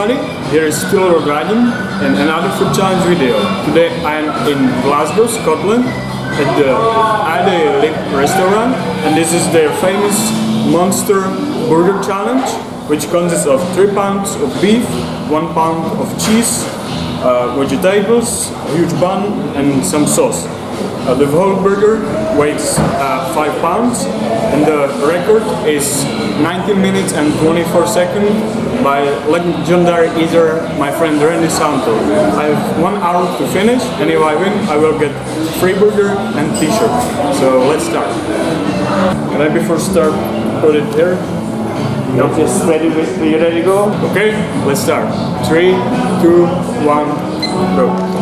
everybody, here is Steel Rod Radim and another food challenge video. Today I'm in Glasgow, Scotland at the Ad Lib restaurant, and this is their famous monster burger challenge, which consists of 3 pounds of beef, 1 pound of cheese, vegetables, a huge bun and some sauce. The whole burger weighs 5 pounds and the record is 19 minutes and 24 seconds by legendary eater, my friend Randy Santel. I have 1 hour to finish, and if I win I will get free burger and t-shirt. So let's start. Can I before start put it here? No. Just ready, are you ready to go? Okay, let's start. 3, 2, 1, go.